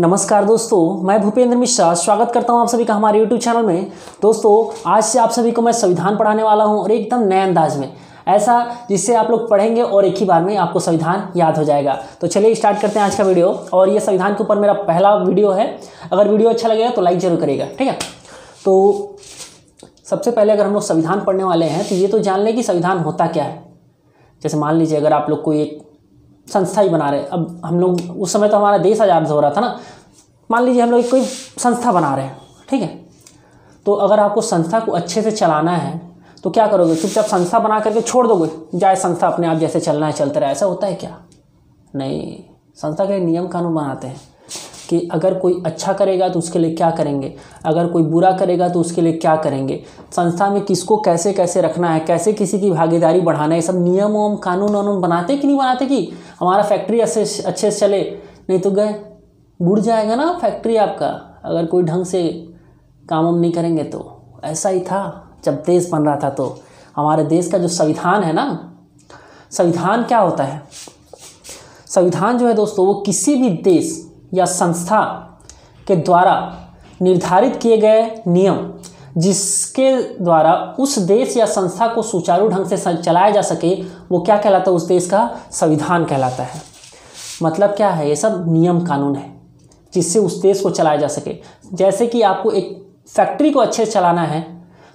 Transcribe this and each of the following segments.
नमस्कार दोस्तों, मैं भूपेंद्र मिश्रा स्वागत करता हूं आप सभी का हमारे YouTube चैनल में। दोस्तों, आज से आप सभी को मैं संविधान पढ़ाने वाला हूं और एकदम नए अंदाज में, ऐसा जिससे आप लोग पढ़ेंगे और एक ही बार में आपको संविधान याद हो जाएगा। तो चलिए स्टार्ट करते हैं आज का वीडियो। और ये संविधान के ऊपर मेरा पहला वीडियो है। अगर वीडियो अच्छा लगेगा तो लाइक ज़रूर करेगा, ठीक है। तो सबसे पहले अगर हम लोग संविधान पढ़ने वाले हैं तो ये तो जान लें कि संविधान होता क्या है। जैसे मान लीजिए अगर आप लोग कोई एक संस्था ही बना रहे, अब हम लोग उस समय तो हमारा देश आज़ाद हो रहा था ना, मान लीजिए हम लोग कोई संस्था बना रहे हैं, ठीक है। तो अगर आपको संस्था को अच्छे से चलाना है तो क्या करोगे, चुपचाप संस्था बना करके छोड़ दोगे, जाए संस्था अपने आप जैसे चलना है चलते रहे? ऐसा होता है क्या? नहीं, संस्था के नियम कानून बनाते हैं कि अगर कोई अच्छा करेगा तो उसके लिए क्या करेंगे, अगर कोई बुरा करेगा तो उसके लिए क्या करेंगे, संस्था में किसको कैसे कैसे रखना है, कैसे किसी की भागीदारी बढ़ाना है, सब नियम वम कानून वानून बनाते कि नहीं बनाते कि हमारा फैक्ट्री अच्छे से चले, नहीं तो गए बुड़ जाएगा ना फैक्ट्री आपका, अगर कोई ढंग से काम वाम नहीं करेंगे तो। ऐसा ही था जब देश बन रहा था। तो हमारे देश का जो संविधान है ना, संविधान क्या होता है? संविधान जो है दोस्तों, वो किसी भी देश या संस्था के द्वारा निर्धारित किए गए नियम जिसके द्वारा उस देश या संस्था को सुचारू ढंग से चलाया जा सके, वो क्या कहलाता है? उस देश का संविधान कहलाता है। मतलब क्या है, ये सब नियम कानून है जिससे उस देश को चलाया जा सके। जैसे कि आपको एक फैक्ट्री को अच्छे से चलाना है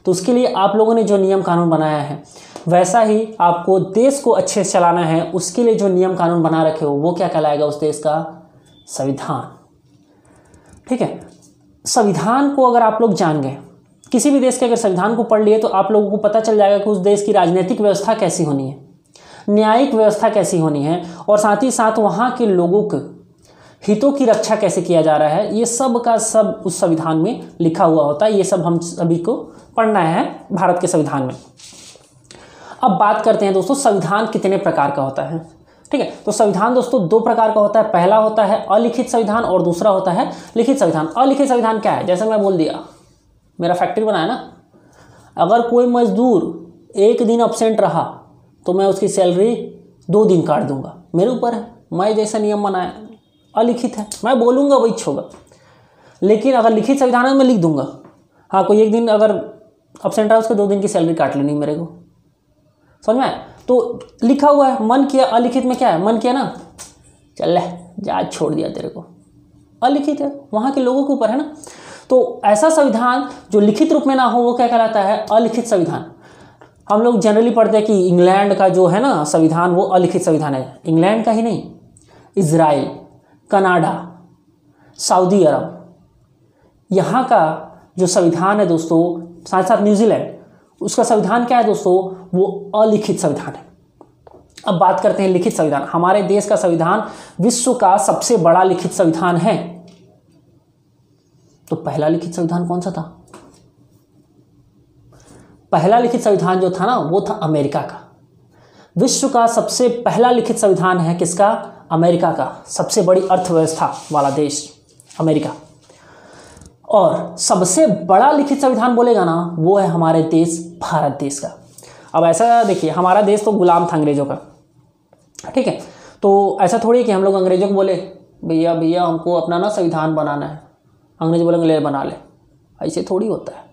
तो उसके लिए आप लोगों ने जो नियम कानून बनाया है, वैसा ही आपको देश को अच्छे से चलाना है, उसके लिए जो नियम कानून बना रखे हो वो क्या कहलाएगा? उस देश का संविधान, ठीक है। संविधान को अगर आप लोग जान गए, किसी भी देश के अगर संविधान को पढ़ लिए तो आप लोगों को पता चल जाएगा कि उस देश की राजनीतिक व्यवस्था कैसी होनी है, न्यायिक व्यवस्था कैसी होनी है, और साथ ही साथ वहाँ के लोगों के हितों की रक्षा कैसे किया जा रहा है। ये सब का सब उस संविधान में लिखा हुआ होता है। ये सब हम सभी को पढ़ना है भारत के संविधान में। अब बात करते हैं दोस्तों, संविधान कितने प्रकार का होता है, ठीक है। तो संविधान दोस्तों दो प्रकार का होता है। पहला होता है अलिखित संविधान और दूसरा होता है लिखित संविधान। अलिखित संविधान क्या है? जैसे मैं बोल दिया, मेरा फैक्ट्री बनाया ना, अगर कोई मजदूर एक दिन अब्सेंट रहा तो मैं उसकी सैलरी 2 दिन काट दूंगा, मेरे ऊपर है, मैं जैसा नियम बनाया, अलिखित है, मैं बोलूँगा वही होगा। लेकिन अगर लिखित संविधान है मैं लिख दूंगा, हाँ कोई एक दिन अगर अब्सेंट रहा उसके 2 दिन की सैलरी काट लेनी मेरे को, समझ में आया? तो लिखा हुआ है, मन किया। अलिखित में क्या है, मन किया ना, चल जा छोड़ दिया तेरे को, अलिखित है, वहाँ के लोगों के ऊपर है ना। तो ऐसा संविधान जो लिखित रूप में ना हो वो क्या कहलाता है? अलिखित संविधान। हम लोग जनरली पढ़ते हैं कि इंग्लैंड का जो है ना संविधान वो अलिखित संविधान है। इंग्लैंड का ही नहीं, इजराइल, कनाडा, सऊदी अरब, यहाँ का जो संविधान है दोस्तों, साथ साथ न्यूजीलैंड, उसका संविधान क्या है दोस्तों? वो अलिखित संविधान है। अब बात करते हैं लिखित संविधान। हमारे देश का संविधान विश्व का सबसे बड़ा लिखित संविधान है। तो पहला लिखित संविधान कौन सा था? पहला लिखित संविधान जो था ना वो था अमेरिका का। विश्व का सबसे पहला लिखित संविधान है किसका? अमेरिका का। सबसे बड़ी अर्थव्यवस्था वाला देश अमेरिका, और सबसे बड़ा लिखित संविधान बोलेगा ना वो है हमारे देश भारत देश का। अब ऐसा देखिए, हमारा देश तो गुलाम था अंग्रेज़ों का, ठीक है। तो ऐसा थोड़ी है कि हम लोग अंग्रेज़ों को बोले भैया हमको अपना ना संविधान बनाना है, अंग्रेज बोलेंगे ले बना ले, ऐसे थोड़ी होता है।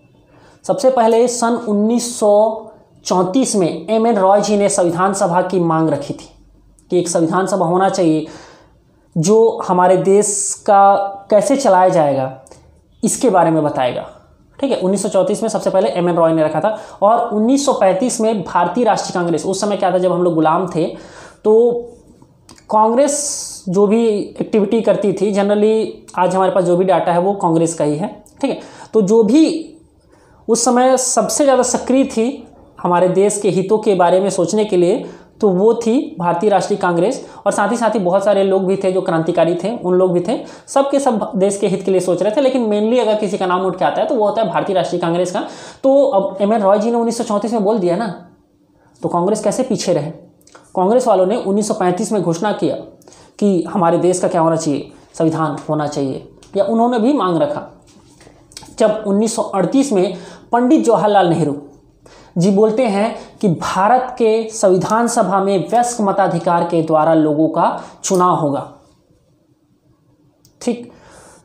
सबसे पहले सन 1934 में एम एन रॉय जी ने संविधान सभा की मांग रखी थी कि एक संविधान सभा होना चाहिए जो हमारे देश का कैसे चलाया जाएगा इसके बारे में बताएगा, ठीक है। 1934 में सबसे पहले एम एन रॉय ने रखा था। और 1935 में भारतीय राष्ट्रीय कांग्रेस, उस समय क्या था जब हम लोग गुलाम थे तो कांग्रेस जो भी एक्टिविटी करती थी, जनरली आज हमारे पास जो भी डाटा है वो कांग्रेस का ही है, ठीक है। तो जो भी उस समय सबसे ज़्यादा सक्रिय थी हमारे देश के हितों के बारे में सोचने के लिए, तो वो थी भारतीय राष्ट्रीय कांग्रेस। और साथ ही बहुत सारे लोग भी थे जो क्रांतिकारी थे, उन लोग भी थे, सब के सब देश के हित के लिए सोच रहे थे। लेकिन मेनली अगर किसी का नाम उठ के आता है तो वो होता है भारतीय राष्ट्रीय कांग्रेस का। तो अब एम एन रॉय जी ने 1934 में बोल दिया ना, तो कांग्रेस कैसे पीछे रहे? कांग्रेस वालों ने 1935 में घोषणा किया कि हमारे देश का क्या होना चाहिए, संविधान होना चाहिए, या उन्होंने भी मांग रखा। जब 1938 में पंडित जवाहरलाल नेहरू जी बोलते हैं कि भारत के संविधान सभा में वयस्क मताधिकार के द्वारा लोगों का चुनाव होगा, ठीक।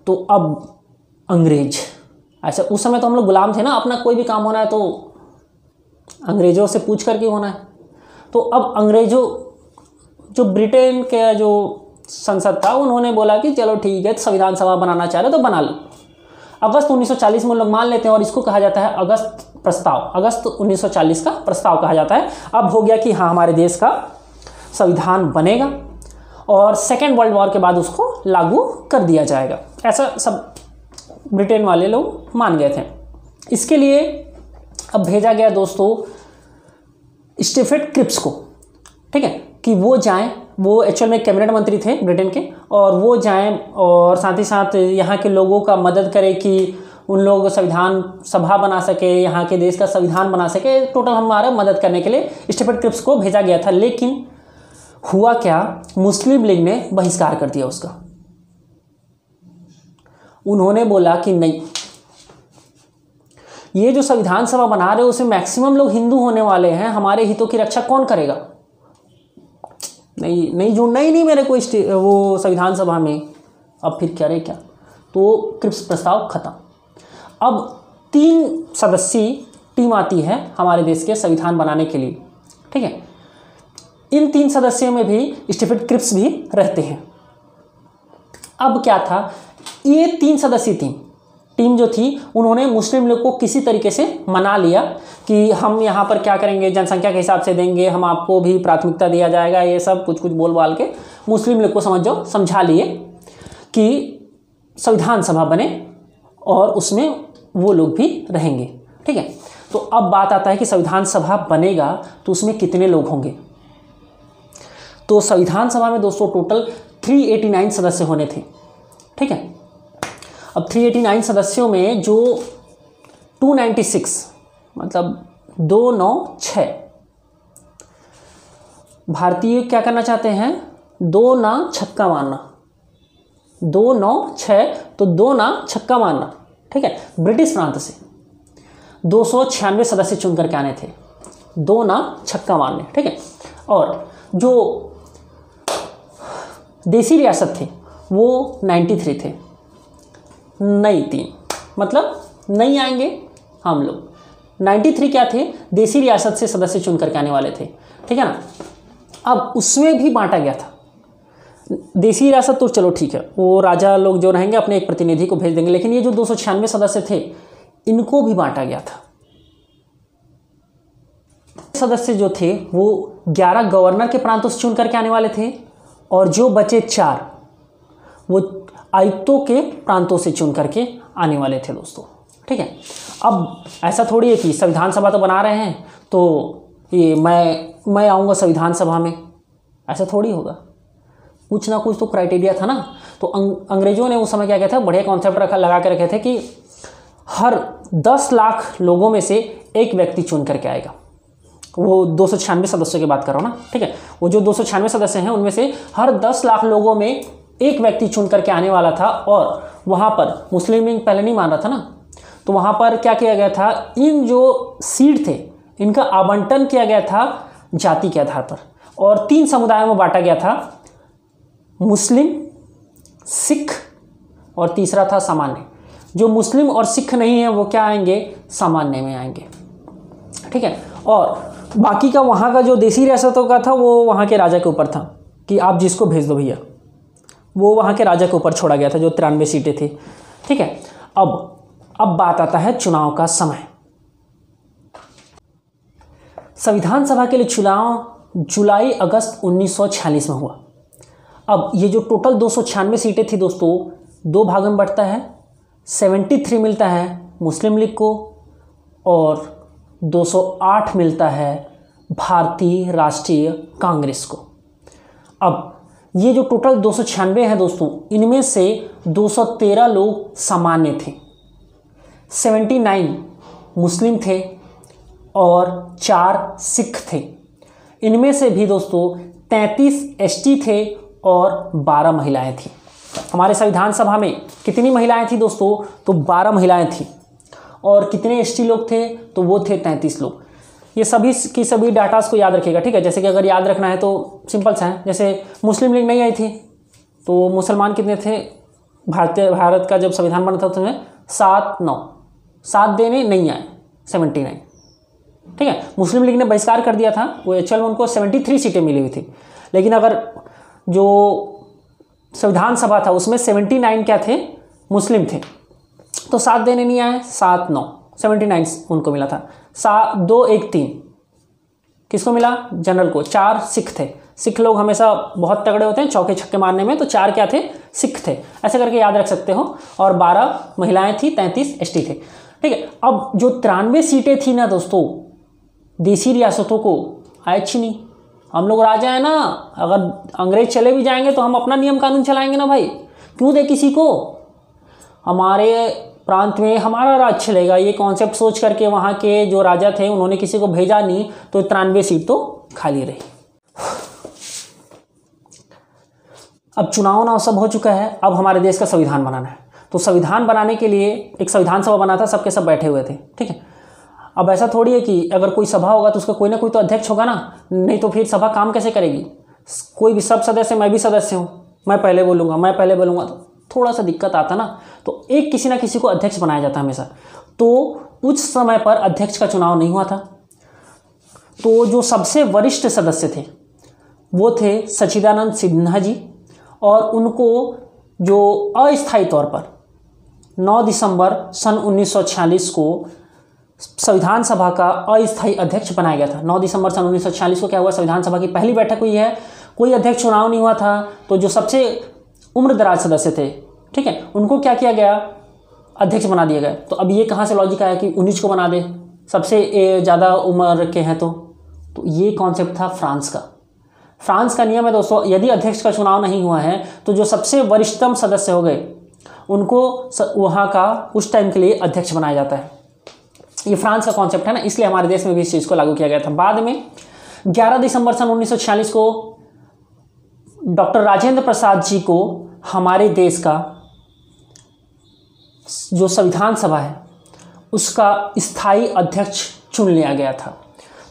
तो अब अंग्रेज, अच्छा उस समय तो हम लोग गुलाम थे ना, अपना कोई भी काम होना है तो अंग्रेज़ों से पूछ करके होना है। तो अब अंग्रेज़ों, जो ब्रिटेन के जो संसद था, उन्होंने बोला कि चलो ठीक है, संविधान सभा बनाना चाह रहे हो तो बना लो। अगस्त 1940 में लोग मान लेते हैं और इसको कहा जाता है अगस्त प्रस्ताव। अगस्त 1940 का प्रस्ताव कहा जाता है। अब हो गया कि हाँ हमारे देश का संविधान बनेगा और सेकेंड वर्ल्ड वॉर के बाद उसको लागू कर दिया जाएगा, ऐसा सब ब्रिटेन वाले लोग मान गए थे। इसके लिए अब भेजा गया दोस्तों स्टैफर्ड क्रिप्स को, ठीक है, कि वो जाएं, वो एक्चुअल में कैबिनेट मंत्री थे ब्रिटेन के, और वो जाएं और साथ ही साथ यहाँ के लोगों का मदद करें कि उन लोग संविधान सभा बना सके, यहाँ के देश का संविधान बना सके। टोटल हमारा मदद करने के लिए स्टैफर्ड क्रिप्स को भेजा गया था। लेकिन हुआ क्या, मुस्लिम लीग ने बहिष्कार कर दिया उसका। उन्होंने बोला कि नहीं, ये जो संविधान सभा बना रहे हो उसमें मैक्सिमम लोग हिंदू होने वाले हैं, हमारे हितों की रक्षा कौन करेगा, नहीं नहीं जुड़ना ही नहीं मेरे को वो संविधान सभा में। अब फिर क्या रहे क्या, तो क्रिप्स प्रस्ताव खत्म। अब 3 सदस्यीय टीम आती है हमारे देश के संविधान बनाने के लिए, ठीक है। इन 3 सदस्यों में भी स्टैफर्ड क्रिप्स भी रहते हैं। अब क्या था, ये 3 सदस्यीय टीम जो थी, उन्होंने मुस्लिम लोग को किसी तरीके से मना लिया कि हम यहाँ पर क्या करेंगे, जनसंख्या के हिसाब से देंगे, हम आपको भी प्राथमिकता दिया जाएगा, ये सब कुछ कुछ बोल बाल के मुस्लिम लोग को समझा लिए कि संविधान सभा बने और उसमें वो लोग भी रहेंगे, ठीक है। तो अब बात आता है कि संविधान सभा बनेगा तो उसमें कितने लोग होंगे। तो संविधान सभा में दोस्तों टोटल 389 सदस्य होने थे, ठीक है। अब 389 सदस्यों में जो 296 मतलब 296 भारतीय क्या करना चाहते हैं, 2 ना छक्का मारना, 296 तो 2 ना छक्का मारना, ठीक है। ब्रिटिश प्रांत से 296 सदस्य चुन करके आने थे, 2 ना छक्का मारने, ठीक है। और जो देसी रियासत थे वो 93 थे, नहीं 3 मतलब नहीं आएंगे हम लोग। 93 क्या थे, देसी रियासत से सदस्य चुन करके आने वाले थे, ठीक है ना। अब उसमें भी बांटा गया था, देसी रियासत तो चलो ठीक है, वो राजा लोग जो रहेंगे अपने एक प्रतिनिधि को भेज देंगे, लेकिन ये जो 296 सदस्य थे इनको भी बांटा गया था। सदस्य जो थे वो 11 गवर्नर के प्रांतों से चुन करके आने वाले थे और जो बचे 4 वो आयुक्तों के प्रांतों से चुन करके आने वाले थे दोस्तों, ठीक है। अब ऐसा थोड़ी है कि संविधान सभा तो बना रहे हैं तो ये मैं आऊँगा संविधान सभा में, ऐसा थोड़ी होगा, कुछ ना कुछ तो क्राइटेरिया था ना। तो अंग्रेज़ों ने उस समय क्या किया था, बढ़िया कॉन्सेप्ट लगा के रखे थे कि हर 10 लाख लोगों में से एक व्यक्ति चुन करके आएगा। वो 296 सदस्यों की बात करो ना, ठीक है। वो जो 296 सदस्य हैं उनमें से हर 10 लाख लोगों में एक व्यक्ति चुन करके आने वाला था। और वहाँ पर मुस्लिम लीग पहले नहीं मान रहा था ना, तो वहाँ पर क्या किया गया था, इन जो सीट थे इनका आवंटन किया गया था जाति के आधार पर और 3 समुदायों में बांटा गया था, मुस्लिम, सिख और तीसरा था सामान्य। जो मुस्लिम और सिख नहीं है वो क्या आएंगे, सामान्य में आएंगे, ठीक है। और बाकी का वहाँ का जो देसी रियासतों का था वो वहाँ के राजा के ऊपर था कि आप जिसको भेज दो भैया, वो वहाँ के राजा के ऊपर छोड़ा गया था, जो 93 सीटें थी, ठीक है। अब बात आता है चुनाव का समय। संविधान सभा के लिए चुनाव जुलाई अगस्त 1946 में हुआ। अब ये जो टोटल 296 सीटें थी दोस्तों, 2 भागों में बंटता है, 73 मिलता है मुस्लिम लीग को और 208 मिलता है भारतीय राष्ट्रीय कांग्रेस को। अब ये जो टोटल 296 हैं दोस्तों, इनमें से 213 लोग सामान्य थे, 79 मुस्लिम थे और 4 सिख थे। इनमें से भी दोस्तों 33 एसटी थे और 12 महिलाएं थीं। हमारे संविधान सभा में कितनी महिलाएं थी दोस्तों, तो 12 महिलाएं थीं और कितने एसटी लोग थे, तो वो थे 33 लोग। ये सभी की सभी डाटास को याद रखिएगा, ठीक है। जैसे कि अगर याद रखना है तो सिंपल सा है, जैसे मुस्लिम लीग नहीं आई थी तो मुसलमान कितने थे, भारत का जब संविधान बना था उसमें 7 दिन नहीं आए, 79। ठीक है, मुस्लिम लीग ने बहिष्कार कर दिया था, वो एक्चुअल में उनको 73 सीटें मिली हुई थी, लेकिन अगर जो संविधान सभा था उसमें 79 क्या थे, मुस्लिम थे, तो 7 दिन नहीं आए, 7-9, 79 उनको मिला था। 2-1-3 किसको मिला, जनरल को। 4 सिख थे, सिख लोग हमेशा बहुत तगड़े होते हैं चौके छक्के मारने में, तो 4 क्या थे, सिख थे, ऐसे करके याद रख सकते हो। और 12 महिलाएं थी, 33 एसटी थे। ठीक है, अब जो 93 सीटें थी ना दोस्तों, देसी रियासतों को आए अच्छी नहीं, हम लोग राजा है ना, अगर अंग्रेज चले भी जाएंगे तो हम अपना नियम कानून चलाएंगे ना भाई, क्यों दे किसी को, हमारे प्रांत में हमारा राज चलेगा, ये कॉन्सेप्ट सोच करके वहाँ के जो राजा थे उन्होंने किसी को भेजा नहीं, तो 93 सीट तो खाली रही। अब चुनाव ना सब हो चुका है, अब हमारे देश का संविधान बनाना है, तो संविधान बनाने के लिए एक संविधान सभा बना था, सबके सब बैठे हुए थे। ठीक है, अब ऐसा थोड़ी है कि अगर कोई सभा होगा तो उसका कोई ना कोई तो अध्यक्ष होगा ना, नहीं तो फिर सभा काम कैसे करेगी, कोई भी सब सदस्य, मैं भी सदस्य हूँ, मैं पहले बोलूँगा, तो थोड़ा सा दिक्कत आता ना, तो एक किसी ना किसी को अध्यक्ष बनाया जाता हमेशा। तो उस समय पर अध्यक्ष का चुनाव नहीं हुआ था, तो जो सबसे वरिष्ठ सदस्य थे वो थे सचिदानंद सिन्हा जी, और उनको जो अस्थायी तौर पर 9 दिसंबर सन 1946 को संविधान सभा का अस्थायी अध्यक्ष बनाया गया था। 9 दिसंबर सन 1946 को क्या हुआ, संविधान सभा की पहली बैठक हुई है, कोई अध्यक्ष चुनाव नहीं हुआ था, तो जो सबसे उम्रदराज सदस्य थे, ठीक है, उनको क्या किया गया, अध्यक्ष बना दिया गया। तो अब ये कहाँ से लॉजिक आया कि 19 को बना दे, सबसे ज़्यादा उम्र के हैं, तो ये कॉन्सेप्ट था फ्रांस का। फ्रांस का नियम है दोस्तों, यदि अध्यक्ष का चुनाव नहीं हुआ है तो जो सबसे वरिष्ठतम सदस्य हो गए उनको वहाँ का उस टाइम के लिए अध्यक्ष बनाया जाता है। ये फ्रांस का कॉन्सेप्ट है ना, इसलिए हमारे देश में भी इस चीज़ को लागू किया गया था। बाद में 11 दिसंबर सन 1946 को डॉक्टर राजेंद्र प्रसाद जी को हमारे देश का जो संविधान सभा है उसका स्थायी अध्यक्ष चुन लिया गया था।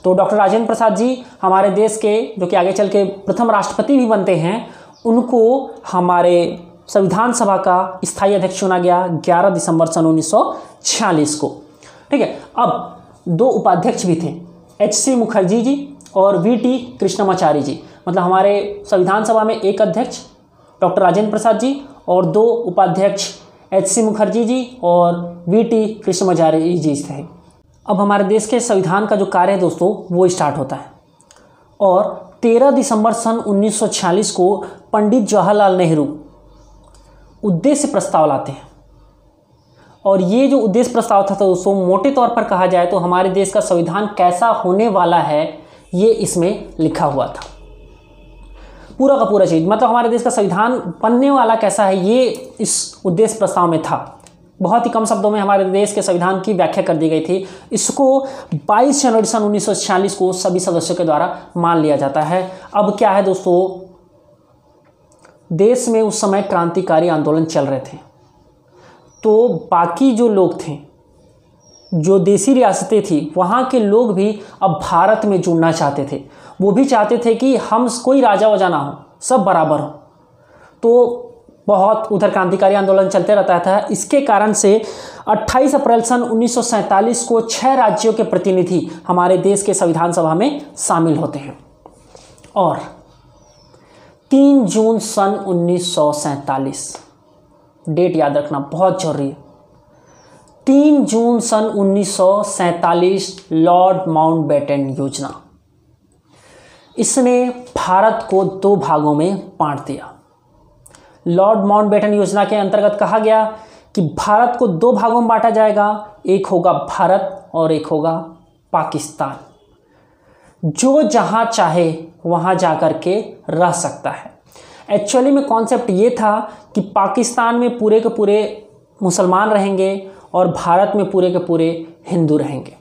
तो डॉक्टर राजेंद्र प्रसाद जी हमारे देश के, जो कि आगे चल के प्रथम राष्ट्रपति भी बनते हैं, उनको हमारे संविधान सभा का स्थायी अध्यक्ष चुना गया 11 दिसंबर सन 1946 को। ठीक है, अब 2 उपाध्यक्ष भी थे, HC मुखर्जी जी और VT कृष्णमाचारी जी, मतलब हमारे संविधान सभा में एक अध्यक्ष डॉक्टर राजेंद्र प्रसाद जी और 2 उपाध्यक्ष HC मुखर्जी जी और VT कृष्णमाचारी जी थे। अब हमारे देश के संविधान का जो कार्य है दोस्तों वो स्टार्ट होता है, और 13 दिसंबर सन 1946 को पंडित जवाहरलाल नेहरू उद्देश्य प्रस्ताव लाते हैं, और ये जो उद्देश्य प्रस्ताव था दोस्तों, मोटे तौर पर कहा जाए तो हमारे देश का संविधान कैसा होने वाला है ये इसमें लिखा हुआ था, पूरा का पूरा चीज, मतलब हमारे देश का संविधान बनने वाला कैसा है ये इस उद्देश्य प्रस्ताव में था। बहुत ही कम शब्दों में हमारे देश के संविधान की व्याख्या कर दी गई थी। इसको 22 जनवरी सन 1946 को सभी सदस्यों के द्वारा मान लिया जाता है। अब क्या है दोस्तों, देश में उस समय क्रांतिकारी आंदोलन चल रहे थे, तो बाकी जो लोग थे, जो देसी रियासतें थी, वहाँ के लोग भी अब भारत में जुड़ना चाहते थे, वो भी चाहते थे कि हम कोई राजा वजा ना हो, सब बराबर हो, तो बहुत उधर क्रांतिकारी आंदोलन चलते रहता था। इसके कारण से 28 अप्रैल सन 1947 को 6 राज्यों के प्रतिनिधि हमारे देश के संविधान सभा में शामिल होते हैं, और 3 जून सन 1947 डेट याद रखना बहुत जरूरी है। 3 जून सन 1947 लॉर्ड माउंटबेटन योजना, इसने भारत को 2 भागों में बांट दिया। लॉर्ड माउंटबेटन योजना के अंतर्गत कहा गया कि भारत को 2 भागों में बांटा जाएगा, एक होगा भारत और एक होगा पाकिस्तान, जो जहां चाहे वहां जाकर के रह सकता है। एक्चुअली में कॉन्सेप्ट ये था कि पाकिस्तान में पूरे के पूरे मुसलमान रहेंगे और भारत में पूरे के पूरे हिंदू रहेंगे।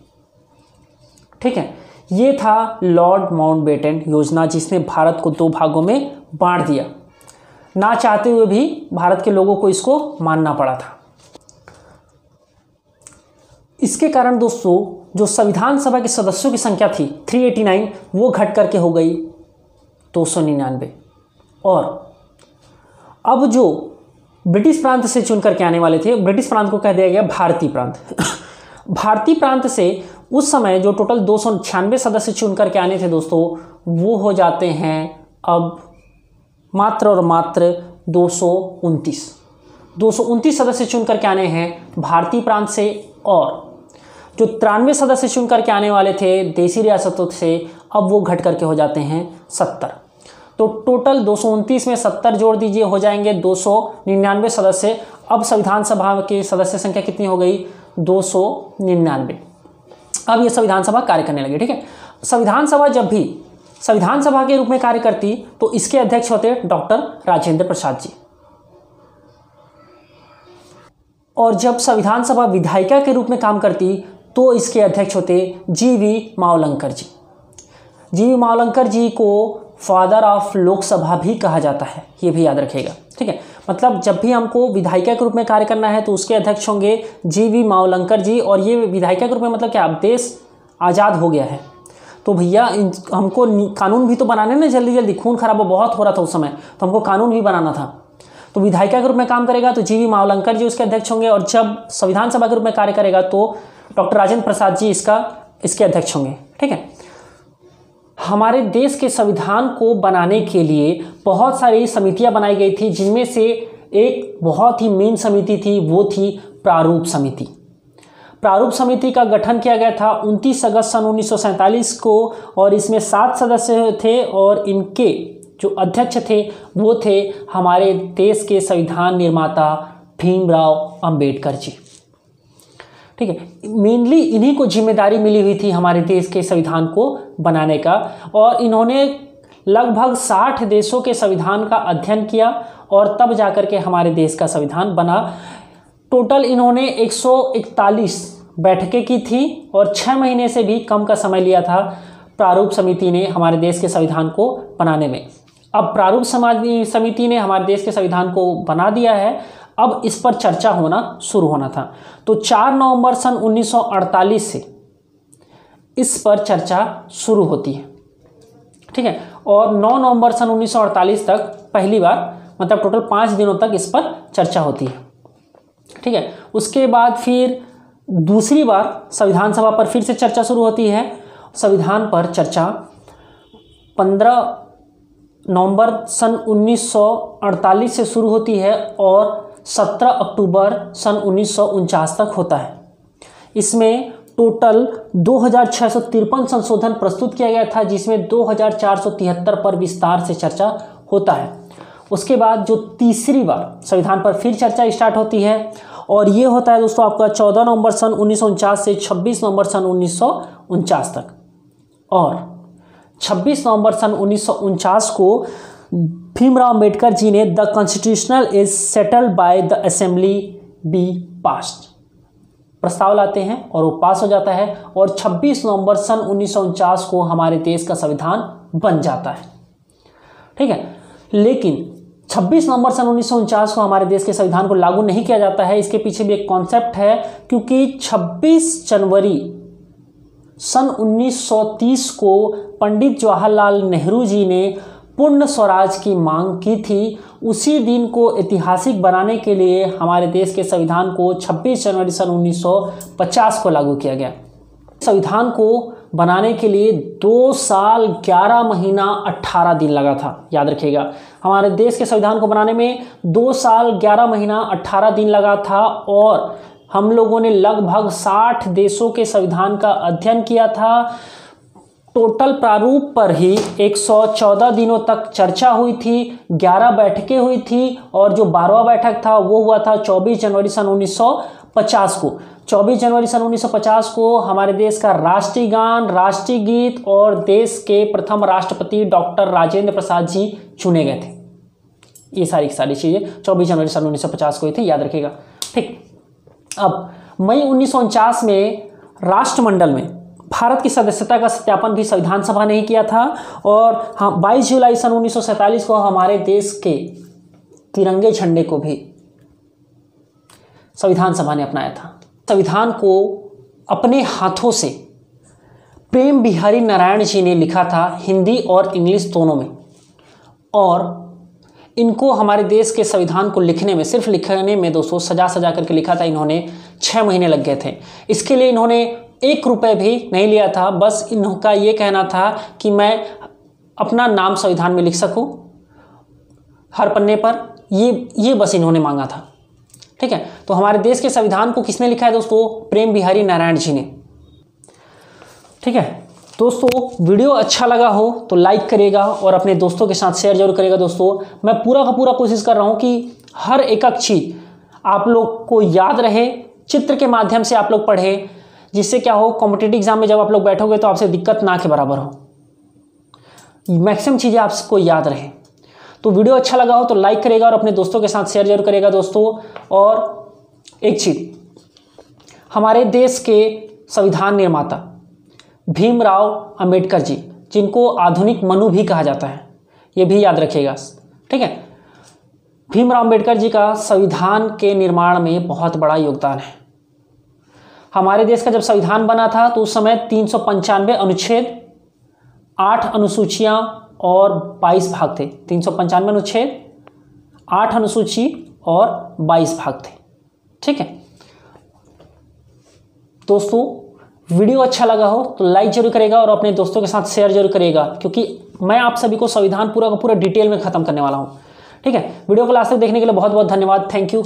ठीक है, ये था लॉर्ड माउंटबेटन योजना, जिसने भारत को 2 भागों में बांट दिया, ना चाहते हुए भी भारत के लोगों को इसको मानना पड़ा था। इसके कारण दोस्तों जो संविधान सभा के सदस्यों की संख्या थी 389, वो घट करके हो गई 299, और अब जो ब्रिटिश प्रांत से चुन करके आने वाले थे। ब्रिटिश प्रांत को कह दिया गया भारतीय प्रांत। भारतीय प्रांत से उस समय जो टोटल 296 सदस्य चुन करके आने थे दोस्तों, वो हो जाते हैं अब मात्र और मात्र 229 सदस्य चुन करके आने हैं भारतीय प्रांत से, और जो 93 सदस्य चुन करके आने वाले थे देसी रियासतों से, अब वो घट करके हो जाते हैं 70। तो टोटल 229 में 70 जोड़ दीजिए, हो जाएंगे 299 सदस्य। अब संविधान सभा की सदस्य संख्या कितनी हो गई? 299। अब ये संविधान सभा कार्य करने लगी, ठीक है। संविधान सभा जब भी संविधान सभा के रूप में कार्य करती तो इसके अध्यक्ष होते डॉक्टर राजेंद्र प्रसाद जी, और जब संविधान सभा विधायिका के रूप में काम करती तो इसके अध्यक्ष होते जी वी मावलंकर जी को फादर ऑफ लोकसभा भी कहा जाता है, ये भी याद रखिएगा, ठीक है। मतलब जब भी हमको विधायिका के रूप में कार्य करना है तो उसके अध्यक्ष होंगे जी वी मावलंकर जी, और ये विधायिका के रूप में मतलब क्या, अब देश आज़ाद हो गया है तो भैया हमको कानून भी तो बनाने ना, जल्दी जल्दी खून खराबा बहुत हो रहा था उस समय, तो हमको कानून भी बनाना था, तो विधायिका के रूप में काम करेगा तो जी वी मावलंकर जी उसके अध्यक्ष होंगे, और जब संविधान सभा के रूप में कार्य करेगा तो डॉक्टर राजेंद्र प्रसाद जी इसके अध्यक्ष होंगे, ठीक है। हमारे देश के संविधान को बनाने के लिए बहुत सारी समितियां बनाई गई थी, जिनमें से एक बहुत ही मेन समिति थी, वो थी प्रारूप समिति। प्रारूप समिति का गठन किया गया था 29 अगस्त सन 1947 को, और इसमें 7 सदस्य थे, और इनके जो अध्यक्ष थे वो थे हमारे देश के संविधान निर्माता भीमराव अम्बेडकर जी, ठीक है। मेनली इन्हीं को जिम्मेदारी मिली हुई थी हमारे देश के संविधान को बनाने का, और इन्होंने लगभग 60 देशों के संविधान का अध्ययन किया और तब जाकर के हमारे देश का संविधान बना। टोटल इन्होंने 141 बैठकें की थी और 6 महीने से भी कम का समय लिया था प्रारूप समिति ने हमारे देश के संविधान को बनाने में। अब प्रारूप समिति ने हमारे देश के संविधान को बना दिया है, अब इस पर चर्चा होना शुरू होना था। तो 4 नवंबर सन 1948 से इस पर चर्चा शुरू होती है, ठीक है। और 9 नवंबर सन 1948 तक पहली बार, मतलब टोटल 5 दिनों तक इस पर चर्चा होती है, ठीक है। उसके बाद फिर दूसरी बार संविधान सभा पर फिर से चर्चा शुरू होती है। संविधान पर चर्चा 15 नवंबर सन 1948 से शुरू होती है और 17 अक्टूबर सन 1949 तक होता है। इसमें टोटल 2653 संशोधन प्रस्तुत किया गया था, जिसमें 2473 पर विस्तार से चर्चा होता है। उसके बाद जो तीसरी बार संविधान पर फिर चर्चा स्टार्ट होती है, और ये होता है दोस्तों आपका 14 नवंबर सन 1949 से 26 नवंबर सन 1949 तक, और 26 नवंबर सन 1949 को भीमराव अम्बेडकर जी ने the constitutional is settled by the assembly be passed प्रस्ताव लाते हैं और वो पास हो जाता है, और 26 नवंबर सन 1949 को हमारे देश का संविधान बन जाता है, ठीक है। लेकिन 26 नवंबर सन 1949 को हमारे देश के संविधान को लागू नहीं किया जाता है, इसके पीछे भी एक कॉन्सेप्ट है, क्योंकि 26 जनवरी सन 1930 को पंडित जवाहरलाल नेहरू जी ने पूर्ण स्वराज की मांग की थी। उसी दिन को ऐतिहासिक बनाने के लिए हमारे देश के संविधान को 26 जनवरी सन 1950 को लागू किया गया। संविधान को बनाने के लिए 2 साल 11 महीना 18 दिन लगा था, याद रखिएगा। हमारे देश के संविधान को बनाने में 2 साल 11 महीना 18 दिन लगा था, और हम लोगों ने लगभग 60 देशों के संविधान का अध्ययन किया था। टोटल प्रारूप पर ही 114 दिनों तक चर्चा हुई थी, 11 बैठकें हुई थी, और जो 12वां बैठक था वो हुआ था 24 जनवरी सन 1950 को। 24 जनवरी सन 1950 को हमारे देश का राष्ट्रीय गान, राष्ट्रीय गीत और देश के प्रथम राष्ट्रपति डॉक्टर राजेंद्र प्रसाद जी चुने गए थे। ये सारी चीज़ें 24 जनवरी सन 1950 को ही थी, याद रखिएगा, ठीक। अब मई 1949 में राष्ट्रमंडल में भारत की सदस्यता का सत्यापन भी संविधान सभा ने ही किया था, और 22 जुलाई सन 1947 को हमारे देश के तिरंगे झंडे को भी संविधान सभा ने अपनाया था। संविधान को अपने हाथों से प्रेम बिहारी नारायण जी ने लिखा था, हिंदी और इंग्लिश दोनों में, और इनको हमारे देश के संविधान को लिखने में, सिर्फ लिखने में दोस्तों सजा करके लिखा था इन्होंने, 6 महीने लग गए थे। इसके लिए इन्होंने 1 रुपये भी नहीं लिया था। बस इनका ये कहना था कि मैं अपना नाम संविधान में लिख सकूं हर पन्ने पर, ये बस इन्होंने मांगा था। ठीक है, तो हमारे देश के संविधान को किसने लिखा है दोस्तों? प्रेम बिहारी नारायण जी ने। ठीक है दोस्तों, वीडियो अच्छा लगा हो तो लाइक करिएगा और अपने दोस्तों के साथ शेयर जरूर करिएगा। दोस्तों मैं पूरा का पूरा कोशिश कर रहा हूँ कि हर एक चीज आप लोग को याद रहे, चित्र के माध्यम से आप लोग पढ़ें, जिससे क्या हो कॉम्पिटिटिव एग्जाम में जब आप लोग बैठोगे तो आपसे दिक्कत ना के बराबर हो, मैक्सिमम चीज़ें आपको याद रहे। तो वीडियो अच्छा लगा हो तो लाइक करेगा और अपने दोस्तों के साथ शेयर जरूर करेगा दोस्तों। और एक चीज, हमारे देश के संविधान निर्माता भीमराव अम्बेडकर जी, जिनको आधुनिक मनु भी कहा जाता है, ये भी याद रखिएगा। ठीक है, भीमराव अम्बेडकर जी का संविधान के निर्माण में बहुत बड़ा योगदान है। हमारे देश का जब संविधान बना था तो उस समय 395 अनुच्छेद, 8 अनुसूचियां और 22 भाग थे। 395 अनुच्छेद, 8 अनुसूची और 22 भाग थे। ठीक है दोस्तों, वीडियो अच्छा लगा हो तो लाइक जरूर करेगा और अपने दोस्तों के साथ शेयर जरूर करेगा, क्योंकि मैं आप सभी को संविधान पूरा का पूरा डिटेल में खत्म करने वाला हूं। ठीक है, वीडियो को लास्ट तक देखने के लिए बहुत बहुत धन्यवाद। Thank you.